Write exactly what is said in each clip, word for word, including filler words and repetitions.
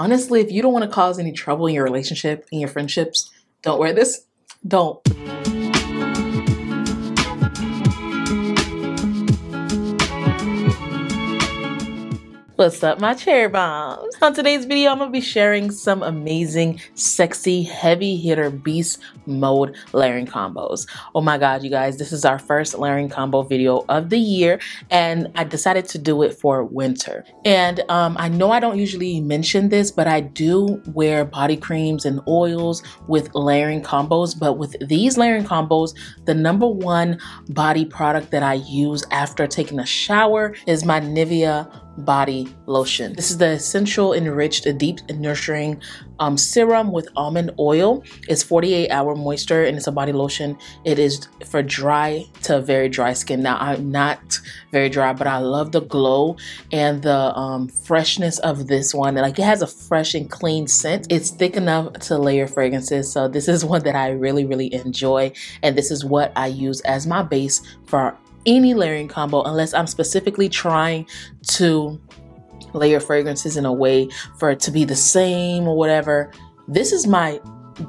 Honestly, if you don't want to cause any trouble in your relationship, in your friendships, don't wear this. Don't. What's up, my cherry bombs? On today's video, I'm gonna be sharing some amazing, sexy, heavy hitter beast mode layering combos. Oh my God, you guys, this is our first layering combo video of the year, and I decided to do it for winter. And um, I know I don't usually mention this, but I do wear body creams and oils with layering combos. But with these layering combos, the number one body product that I use after taking a shower is my Nivea body lotion. This is the Essential Enriched Deep Nurturing um, Serum with Almond Oil. It's forty-eight hour moisture and it's a body lotion. It is for dry to very dry skin. Now, I'm not very dry, but I love the glow and the um, freshness of this one. Like, it has a fresh and clean scent. It's thick enough to layer fragrances. So this is one that I really, really enjoy. And this is what I use as my base for any layering combo, unless I'm specifically trying to layer fragrances in a way for it to be the same or whatever. This is my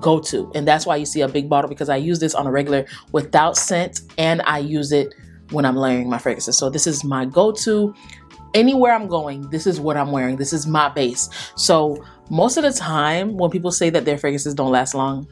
go-to, and that's why you see a big bottle, because I use this on a regular without scent, and I use it when I'm layering my fragrances. So this is my go-to. Anywhere I'm going, this is what I'm wearing. This is my base. So most of the time when people say that their fragrances don't last long,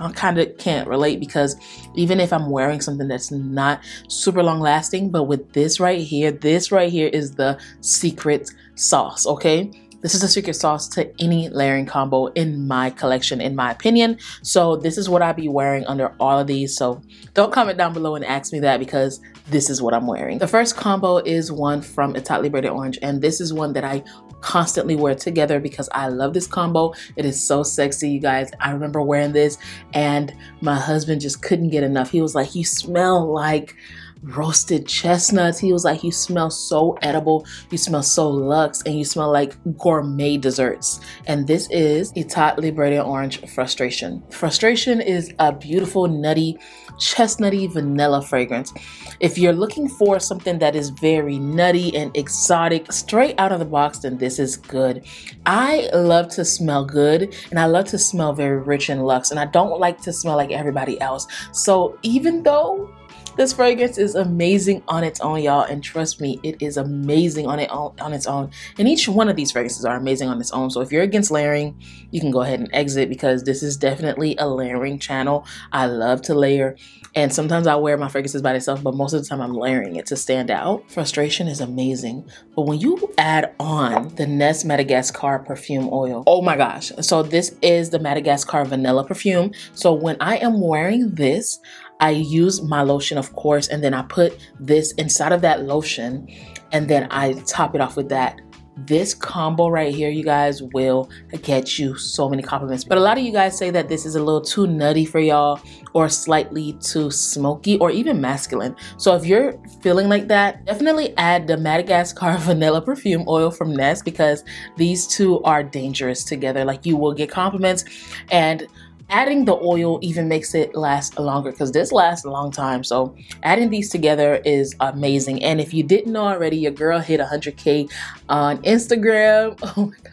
I kind of can't relate, because even if I'm wearing something that's not super long lasting, but with this right here, this right here is the secret sauce, okay? This is the secret sauce to any layering combo in my collection, in my opinion. So this is what I be wearing under all of these. So don't comment down below and ask me that, because this is what I'm wearing. The first combo is one from Etat Libre d'Orange, and this is one that I constantly wear together because I love this combo. It is so sexy, you guys. I remember wearing this and my husband just couldn't get enough. He was like, you smell like roasted chestnuts. He was like, you smell so edible, you smell so luxe, and you smell like gourmet desserts. And this is Etat Libre d'Orange Frustration. Frustration is a beautiful, nutty, chestnutty vanilla fragrance. If you're looking for something that is very nutty and exotic, straight out of the box, then this is good. I love to smell good, and I love to smell very rich and luxe, and I don't like to smell like everybody else. So even though this fragrance is amazing on its own, y'all, and trust me, it is amazing on it on, on its own. And each one of these fragrances are amazing on its own. So if you're against layering, you can go ahead and exit, because this is definitely a layering channel. I love to layer, and sometimes I wear my fragrances by itself, but most of the time I'm layering it to stand out. Frustration is amazing. But when you add on the Nest Madagascar Perfume Oil, oh my gosh. So this is the Madagascar Vanilla Perfume. So when I am wearing this, I use my lotion, of course, and then I put this inside of that lotion, and then I top it off with that. This combo right here, you guys, will get you so many compliments. But a lot of you guys say that this is a little too nutty for y'all, or slightly too smoky, or even masculine. So if you're feeling like that, definitely add the Madagascar Vanilla Perfume Oil from Nest, because these two are dangerous together. Like, you will get compliments, and adding the oil even makes it last longer, because this lasts a long time. So adding these together is amazing. And if you didn't know already, your girl hit one hundred K on Instagram. Oh my God.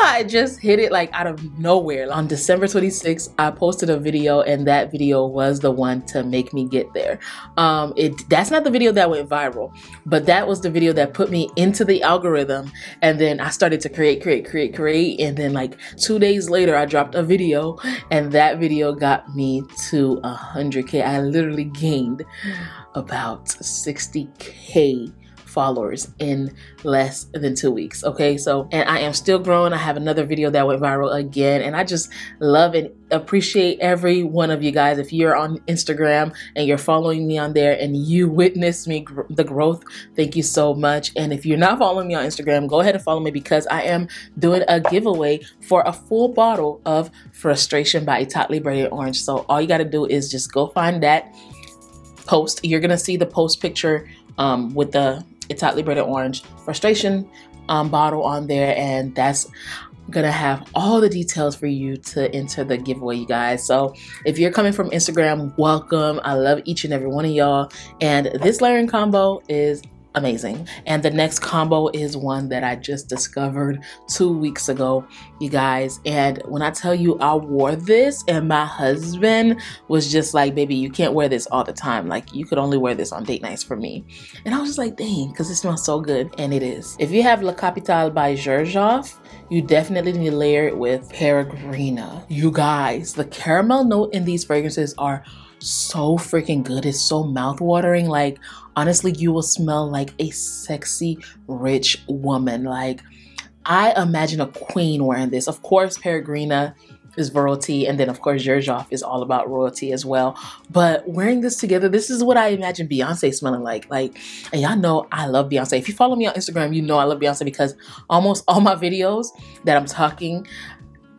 I just hit it like out of nowhere. On December twenty-sixth, I posted a video, and that video was the one to make me get there. Um, it that's not the video that went viral, but that was the video that put me into the algorithm. And then I started to create, create, create, create. And then like two days later, I dropped a video, and that video got me to one hundred K. I literally gained about sixty K followers in less than two weeks, okay? So, and I am still growing. I have another video that went viral again, and I just love and appreciate every one of you guys. If you're on Instagram and you're following me on there and you witness me gr the growth, thank you so much. And if you're not following me on Instagram, go ahead and follow me, because I am doing a giveaway for a full bottle of Frustration by Etat Libre d'Orange. So all you got to do is just go find that post. You're gonna see the post picture um, with the Etat Libre d'Orange Frustration um, bottle on there, and that's gonna have all the details for you to enter the giveaway, you guys. So if you're coming from Instagram, welcome. I love each and every one of y'all, and this layering combo is amazing. And the next combo is one that I just discovered two weeks ago, you guys. And when I tell you I wore this and my husband was just like, baby, you can't wear this all the time. Like, you could only wear this on date nights for me. And I was just like, dang, because it smells so good. And it is. If you have La Capitale by Yerjoff, you definitely need to layer it with Peregrina. You guys, the caramel note in these fragrances are so freaking good. It's so mouthwatering. Like, honestly, you will smell like a sexy, rich woman. Like, I imagine a queen wearing this. Of course, Peregrina is royalty, and then of course Yerjoff is all about royalty as well. But wearing this together, this is what I imagine Beyonce smelling like. Like, and y'all know I love Beyonce. If you follow me on Instagram, you know I love Beyonce, because almost all my videos that I'm talking,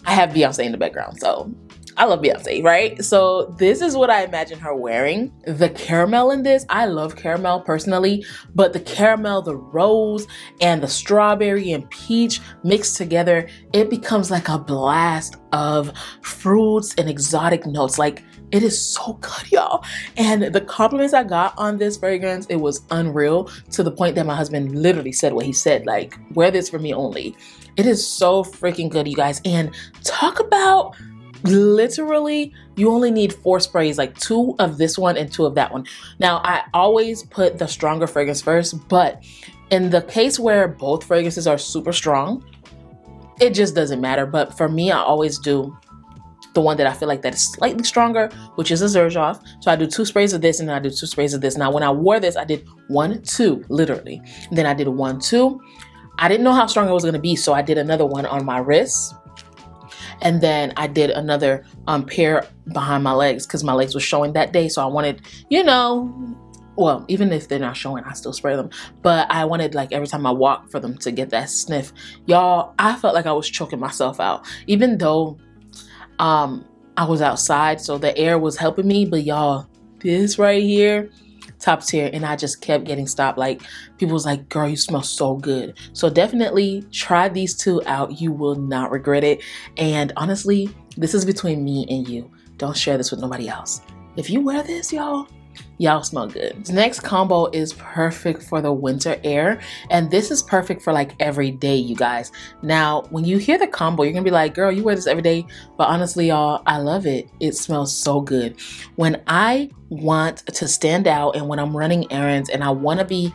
I have Beyonce in the background. So I love Beyonce, right? So this is what I imagine her wearing. The caramel in this, I love caramel personally, but the caramel, the rose, and the strawberry and peach mixed together, it becomes like a blast of fruits and exotic notes. Like, it is so good, y'all. And the compliments I got on this fragrance, it was unreal, to the point that my husband literally said what he said, like, wear this for me only. It is so freaking good, you guys. And talk about, literally, you only need four sprays, like two of this one and two of that one. Now, I always put the stronger fragrance first, but in the case where both fragrances are super strong, it just doesn't matter. But for me, I always do the one that I feel like that is slightly stronger, which is a Yerjoff. So I do two sprays of this and then I do two sprays of this. Now, when I wore this, I did one, two, literally. Then I did one, two. I didn't know how strong it was going to be, so I did another one on my wrist. And then I did another um, pair behind my legs, because my legs were showing that day. So I wanted, you know, well, even if they're not showing, I still spray them. But I wanted, like, every time I walk, for them to get that sniff. Y'all, I felt like I was choking myself out, even though um, I was outside. So the air was helping me. But y'all, this right here, top tier. And I just kept getting stopped. Like, people was like, girl, you smell so good. So definitely try these two out. You will not regret it. And honestly, this is between me and you. Don't share this with nobody else. If you wear this, y'all, y'all smell good. The next combo is perfect for the winter air, and this is perfect for like every day, you guys. Now, when you hear the combo, you're gonna be like, girl, you wear this every day. But honestly, y'all, I love it. It smells so good. When I want to stand out and when I'm running errands and I want to be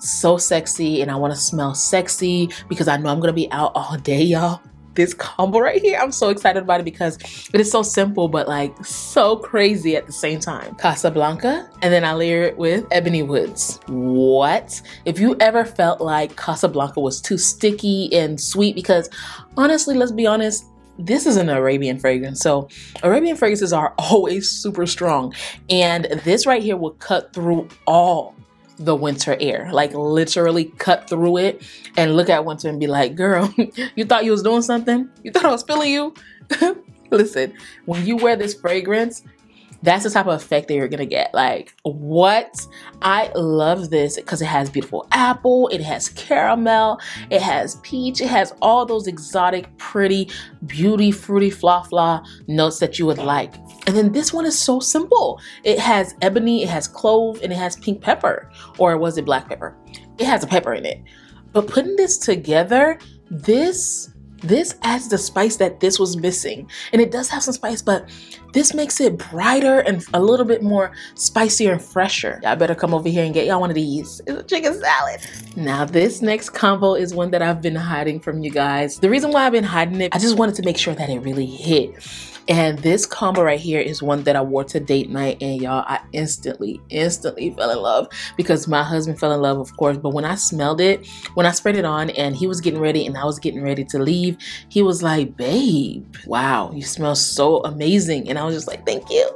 so sexy and I want to smell sexy because I know I'm gonna be out all day, y'all, this combo right here, I'm so excited about it because it is so simple but like so crazy at the same time. Casablanca, and then I layer it with Ebony Woods. What? If you ever felt like Casablanca was too sticky and sweet, because honestly, let's be honest, this is an Arabian fragrance. So Arabian fragrances are always super strong, and this right here will cut through all the winter air, like literally cut through it and look at winter and be like, girl, you thought you was doing something? You thought I was feeling you? Listen, when you wear this fragrance, that's the type of effect that you're gonna get. Like, what? I love this because it has beautiful apple, it has caramel, it has peach, it has all those exotic, pretty, beauty, fruity, fla fla notes that you would like. And then this one is so simple. It has ebony, it has clove, and it has pink pepper, or was it black pepper? It has a pepper in it. But putting this together, this This adds the spice that this was missing. And it does have some spice, but this makes it brighter and a little bit more spicier and fresher. Y'all better come over here and get y'all one of these. It's a chicken salad. Now, this next combo is one that I've been hiding from you guys. The reason why I've been hiding it, I just wanted to make sure that it really hit. And this combo right here is one that I wore to date night, and y'all, I instantly, instantly fell in love, because my husband fell in love, of course. But when I smelled it, when I sprayed it on and he was getting ready and I was getting ready to leave, he was like, babe, wow, you smell so amazing. And I was just like, thank you.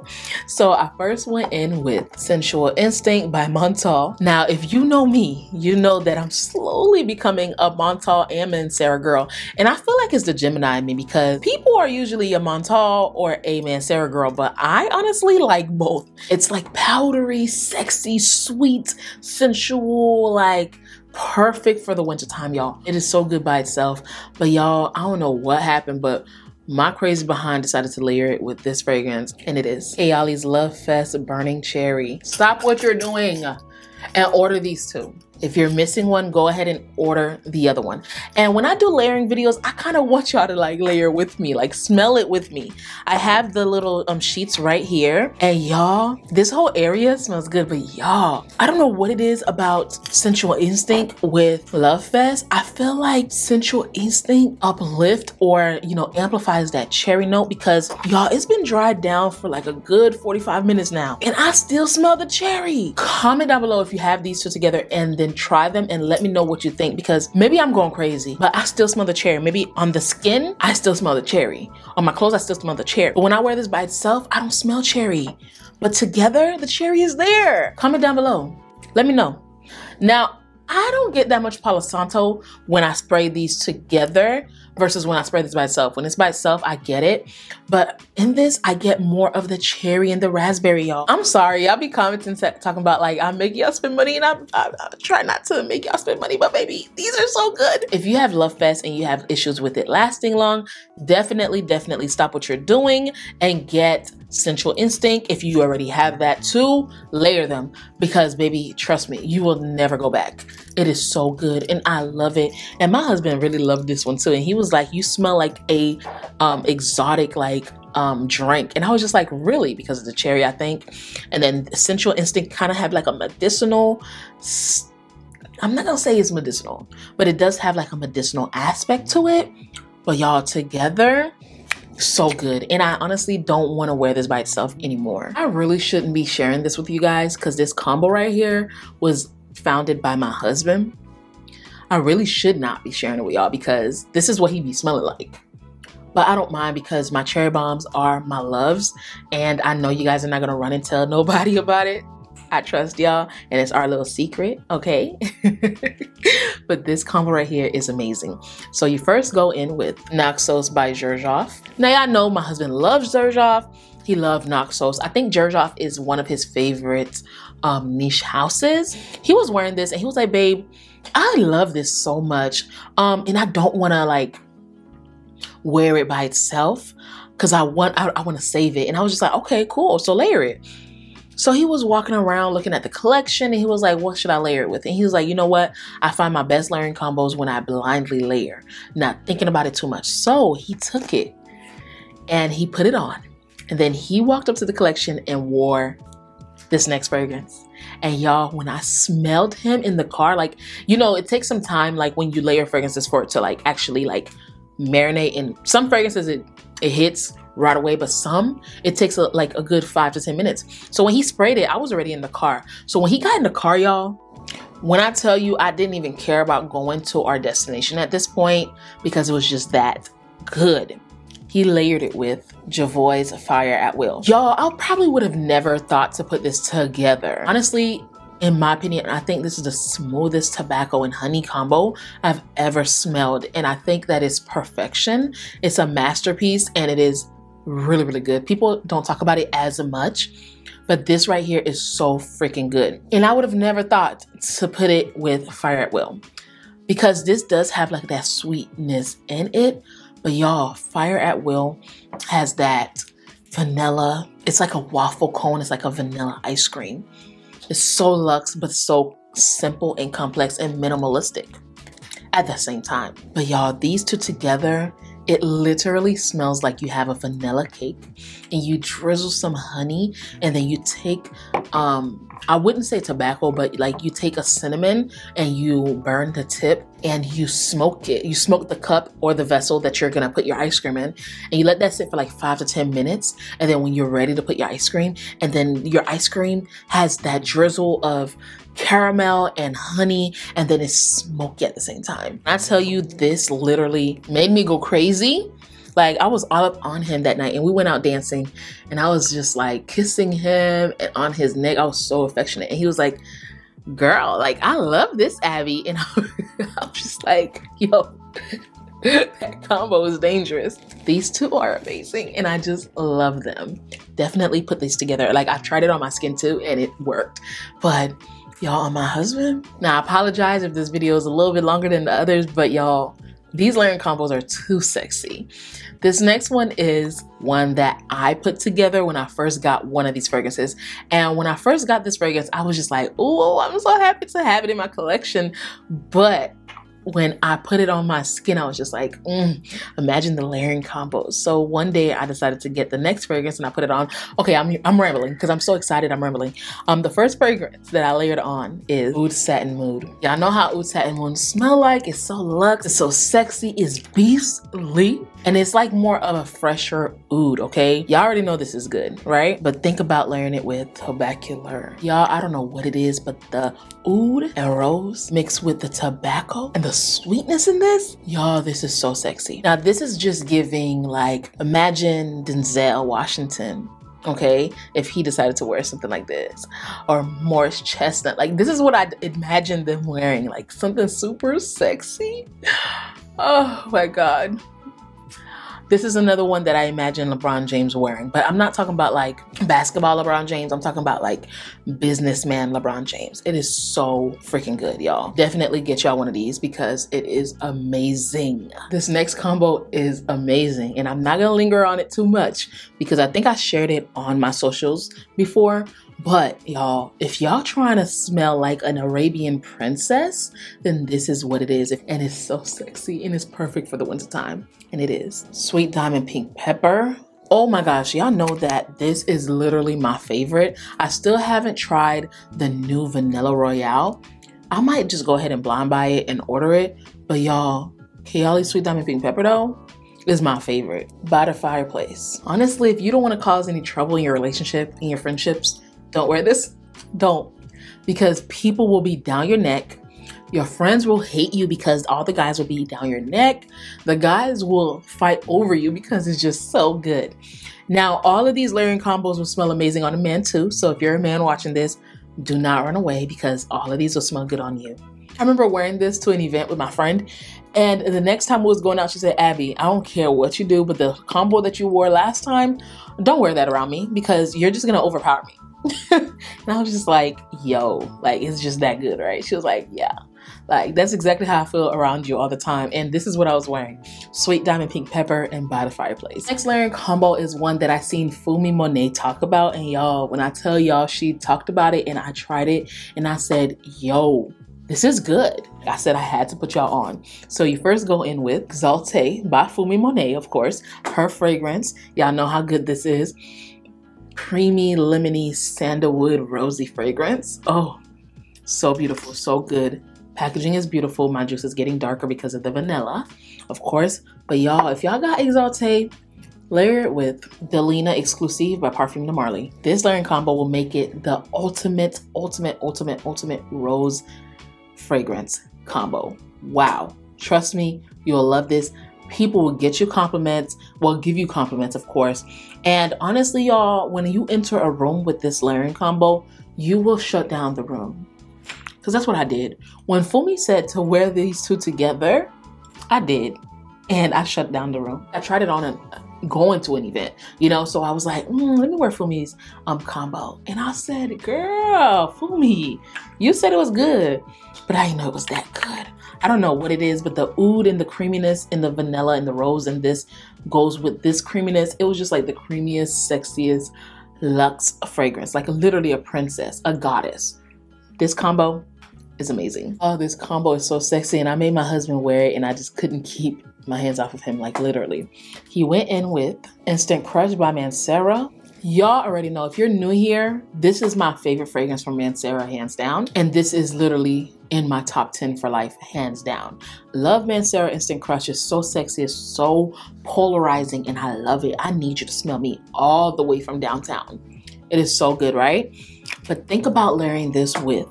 So I first went in with Sensual Instinct by Montale. Now, if you know me, you know that I'm slowly becoming a Montale and Mancera girl. And I feel like it's the Gemini in me, because people are usually a Montale or a Mancera girl, but I honestly like both. It's like powdery, sexy, sweet, sensual, like perfect for the wintertime, y'all. It is so good by itself. But y'all, I don't know what happened, but my crazy behind decided to layer it with this fragrance, and it is Eali's LoveFest Burning Cherry. Stop what you're doing and order these two. If you're missing one, go ahead and order the other one. And when I do layering videos, I kind of want y'all to like layer with me, like smell it with me. I have the little um, sheets right here. And y'all, this whole area smells good, but y'all, I don't know what it is about Sensual Instinct with LoveFest. I feel like Sensual Instinct uplift or, you know, amplifies that cherry note because y'all, it's been dried down for like a good forty-five minutes now. And I still smell the cherry. Comment down below if you have these two together and then try them and let me know what you think because maybe I'm going crazy, but I still smell the cherry. Maybe on the skin, I still smell the cherry. On my clothes, I still smell the cherry. But when I wear this by itself, I don't smell cherry. But together, the cherry is there. Comment down below. Let me know. Now, I don't get that much Palo Santo when I spray these together versus when I spray this by itself. When it's by itself, I get it. But in this, I get more of the cherry and the raspberry, y'all. I'm sorry, y'all be commenting, talking about like, I make y'all spend money and I, I, I try not to make y'all spend money, but baby, these are so good. If you have LoveFest and you have issues with it lasting long, definitely, definitely stop what you're doing and get Sensual Instinct. If you already have that too, layer them because baby, trust me, you will never go back. It is so good and I love it. And my husband really loved this one too. And he was like, you smell like a um, exotic like um, drink. And I was just like, really? Because of the cherry, I think. And then Sensual Instinct kind of have like a medicinal, I'm not gonna say it's medicinal, but it does have like a medicinal aspect to it. But y'all together, so good. And I honestly don't want to wear this by itself anymore. I really shouldn't be sharing this with you guys because this combo right here was founded by my husband. I really should not be sharing it with y'all because this is what he be smelling like. But I don't mind because my cherry bombs are my loves and I know you guys are not gonna run and tell nobody about it. I trust y'all and it's our little secret, okay? But this combo right here is amazing. So you first go in with Naxos by Yerjoff. Now y'all know my husband loves Yerjoff. He loved Naxos. I think Yerjoff is one of his favorite um, niche houses. He was wearing this and he was like, babe, I love this so much. Um, and I don't want to like wear it by itself because I want, I, I want to save it. And I was just like, okay, cool. So layer it. So he was walking around looking at the collection and he was like, what should I layer it with? And he was like, you know what? I find my best layering combos when I blindly layer, not thinking about it too much. So he took it and he put it on. And then he walked up to the collection and wore this next fragrance. And y'all, when I smelled him in the car, like, you know, it takes some time, like when you layer fragrances for it to like actually like marinate. And some fragrances, it, it hits right away, but some, it takes a, like a good five to ten minutes. So when he sprayed it, I was already in the car. So when he got in the car, y'all, when I tell you, I didn't even care about going to our destination at this point because it was just that good. He layered it with Javoy's Fire at Will. Y'all, I probably would have never thought to put this together. Honestly, in my opinion, I think this is the smoothest tobacco and honey combo I've ever smelled. And I think that it's perfection. It's a masterpiece and it is really, really good. People don't talk about it as much, but this right here is so freaking good. And I would have never thought to put it with Fire at Will because this does have like that sweetness in it. But y'all, Fire at Will has that vanilla. It's like a waffle cone. It's like a vanilla ice cream. It's so luxe, but so simple and complex and minimalistic at the same time. But y'all, these two together, it literally smells like you have a vanilla cake and you drizzle some honey and then you take, um, I wouldn't say tobacco, but like you take a cinnamon and you burn the tip and you smoke it. You smoke the cup or the vessel that you're gonna put your ice cream in and you let that sit for like five to ten minutes. And then when you're ready to put your ice cream and then your ice cream has that drizzle of caramel and honey and then it's smoky at the same time. I tell you, this literally made me go crazy. Like I was all up on him that night and we went out dancing and I was just like kissing him and on his neck. I was so affectionate and he was like, girl, like I love this, Abby. And I'm just like, yo, that combo is dangerous. These two are amazing and I just love them. Definitely put these together. Like I tried it on my skin too and it worked, but y'all, on my husband. Now I apologize if this video is a little bit longer than the others, but y'all, These layering combos are too sexy. This next one is one that I put together when I first got one of these fragrances. And when I first got this fragrance, I was just like, oh, I'm so happy to have it in my collection. But when I put it on my skin, I was just like, mm, imagine the layering combos. So one day I decided to get the next fragrance and I put it on. Okay, I'm, I'm rambling because I'm so excited, I'm rambling. Um, the first fragrance that I layered on is Oud Satin Mood. Y'all know how Oud Satin Mood smell like. It's so luxe, it's so sexy, it's beastly. And it's like more of a fresher oud, okay? Y'all already know this is good, right? But think about layering it with Tobacolor. Y'all, I don't know what it is, but the oud and rose mixed with the tobacco and the sweetness in this, y'all, this is so sexy. Now, this is just giving, like, imagine Denzel Washington, okay? If he decided to wear something like this, or Morris Chestnut. Like, this is what I imagine them wearing, like something super sexy. Oh my God. This is another one that I imagine LeBron James wearing, but I'm not talking about like basketball LeBron James. I'm talking about like businessman LeBron James. It is so freaking good, y'all. Definitely get y'all one of these because it is amazing. This next combo is amazing and I'm not gonna linger on it too much because I think I shared it on my socials before. But y'all, if y'all trying to smell like an Arabian princess, then this is what it is. And it's so sexy and it's perfect for the wintertime. And it is. Sweet Diamond Pink Pepper. Oh my gosh, y'all know that this is literally my favorite. I still haven't tried the new Vanilla Royale. I might just go ahead and blind buy it and order it. But y'all, Kiali Sweet Diamond Pink Pepper though is my favorite. By the Fireplace. Honestly, if you don't want to cause any trouble in your relationship, in your friendships, don't wear this, don't, because people will be down your neck. Your friends will hate you because all the guys will be down your neck. The guys will fight over you because it's just so good. Now, all of these layering combos will smell amazing on a man too. So if you're a man watching this, do not run away because all of these will smell good on you. I remember wearing this to an event with my friend, and the next time we was going out, she said, Abby, I don't care what you do, but the combo that you wore last time, don't wear that around me because you're just gonna overpower me. And I was just like, yo, like, it's just that good, right? She was like, yeah, like, that's exactly how I feel around you all the time. And this is what I was wearing. Sweet Diamond Pink Pepper and By the Fireplace. Next layering combo is one that I seen Fumi Monet talk about. And y'all, when I tell y'all, she talked about it and I tried it and I said, yo, this is good. I said I had to put y'all on. So you first go in with Exalté by Fumi Monet, of course, her fragrance. Y'all know how good this is. Creamy, lemony, sandalwood, rosy fragrance. Oh, so beautiful, so good. Packaging is beautiful. My juice is getting darker because of the vanilla, of course. But y'all, if y'all got Exalté, layer it with Delina Exclusif by Parfum de Marly. This layering combo will make it the ultimate, ultimate, ultimate, ultimate rose fragrance combo. Wow. Trust me, you'll love this. People will get you compliments, will give you compliments, of course. And honestly, y'all, when you enter a room with this layering combo, you will shut down the room. Because that's what I did. When Fumi said to wear these two together, I did. And I shut down the room. I tried it on a, going to an event, you know? So I was like, mm, let me wear Fumi's um, combo. And I said, girl, Fumi, you said it was good. But I didn't know it was that good. I don't know what it is, but the oud and the creaminess and the vanilla and the rose and this goes with this creaminess. It was just like the creamiest, sexiest, luxe fragrance. Like literally a princess, a goddess. This combo is amazing. Oh, this combo is so sexy. And I made my husband wear it and I just couldn't keep my hands off of him. Like literally. He went in with Instant Crush by Mancera. Y'all already know, if you're new here, this is my favorite fragrance from Mancera, hands down. And this is literally in my top ten for life, hands down. Love Mancera Instant Crush. Is so sexy, it's so polarizing, and I love it. I need you to smell me all the way from downtown. It is so good, right? But think about layering this with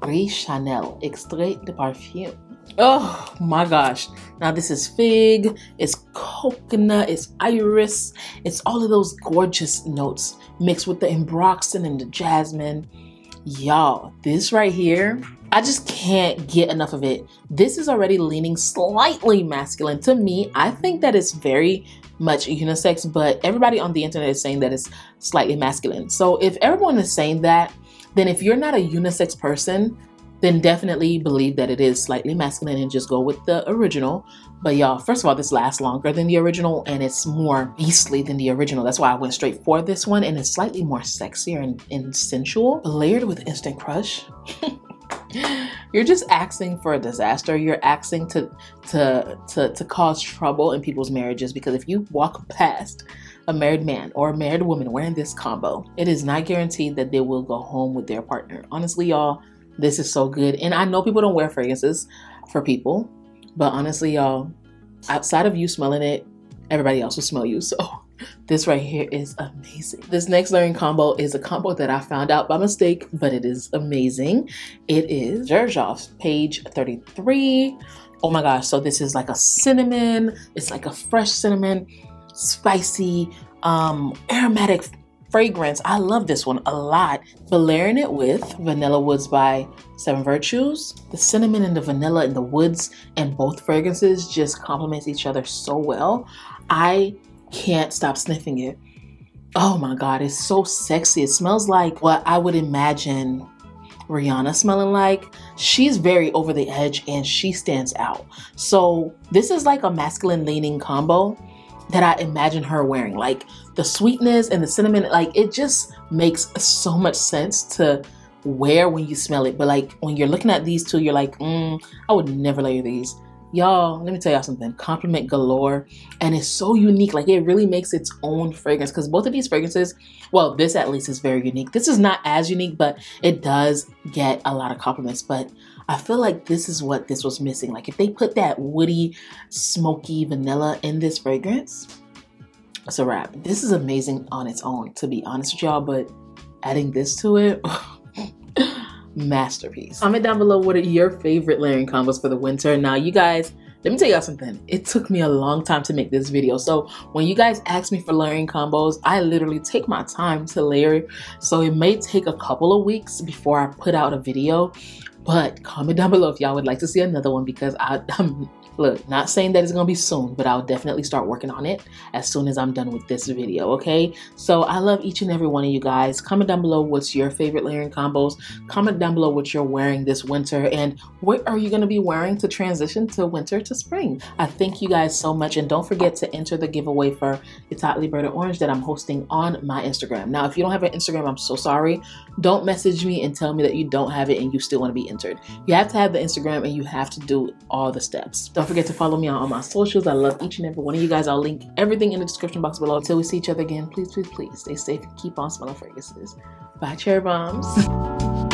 Gris Charnel Extrait de Parfum. Oh my gosh. Now this is fig, it's coconut, it's iris, it's all of those gorgeous notes mixed with the ambroxan and the jasmine. Y'all, this right here, I just can't get enough of it. This is already leaning slightly masculine. To me, I think that it's very much unisex, but everybody on the internet is saying that it's slightly masculine. So if everyone is saying that, then if you're not a unisex person, then definitely believe that it is slightly masculine and just go with the original. But y'all, first of all, this lasts longer than the original and it's more beastly than the original. That's why I went straight for this one, and it's slightly more sexier and, and sensual. Layered with Instant Crush. You're just asking for a disaster. You're asking to, to, to, to cause trouble in people's marriages, because if you walk past a married man or a married woman wearing this combo, it is not guaranteed that they will go home with their partner. Honestly, y'all, this is so good. And I know people don't wear fragrances for people, but honestly, y'all, outside of you smelling it, everybody else will smell you. So this right here is amazing. This next layering combo is a combo that I found out by mistake, but it is amazing. It is Yerjoff's Page thirty-three. Oh my gosh, so this is like a cinnamon. It's like a fresh cinnamon, spicy, um, aromatic fragrance. I love this one a lot. But layering it with Vanilla Woods by Seven Virtues. The cinnamon and the vanilla in the woods and both fragrances just complements each other so well. I can't stop sniffing it. Oh my god, it's so sexy. It smells like what I would imagine Rihanna smelling like. She's very over the edge and she stands out. So this is like a masculine leaning combo that I imagine her wearing. Like the sweetness and the cinnamon, like it just makes so much sense to wear when you smell it. But like when you're looking at these two, you're like, mm, I would never layer these. Y'all, let me tell y'all something, compliment galore. And it's so unique, like it really makes its own fragrance, because both of these fragrances, well, this at least is very unique. This is not as unique, but it does get a lot of compliments. But I feel like this is what this was missing. Like if they put that woody, smoky vanilla in this fragrance, it's a wrap. This is amazing on its own, to be honest with y'all, but adding this to it, masterpiece. Comment down below what are your favorite layering combos for the winter. Now you guys, let me tell y'all something, it took me a long time to make this video, so when you guys ask me for layering combos, I literally take my time to layer, so it may take a couple of weeks before I put out a video. But comment down below if y'all would like to see another one, because I, I'm look, not saying that it's gonna be soon, but I'll definitely start working on it as soon as I'm done with this video, okay? So I love each and every one of you guys. Comment down below what's your favorite layering combos. Comment down below what you're wearing this winter and what are you gonna be wearing to transition to winter to spring. I thank you guys so much, and don't forget to enter the giveaway for Etat Libre d'Orange that I'm hosting on my Instagram. Now, if you don't have an Instagram, I'm so sorry. Don't message me and tell me that you don't have it and you still wanna be entered. You have to have the Instagram and you have to do all the steps. Don't forget to follow me on all my socials. I love each and every one of you guys. I'll link everything in the description box below. Until we see each other again, please, please, please stay safe and keep on smelling fragrances. Bye, cherry bombs.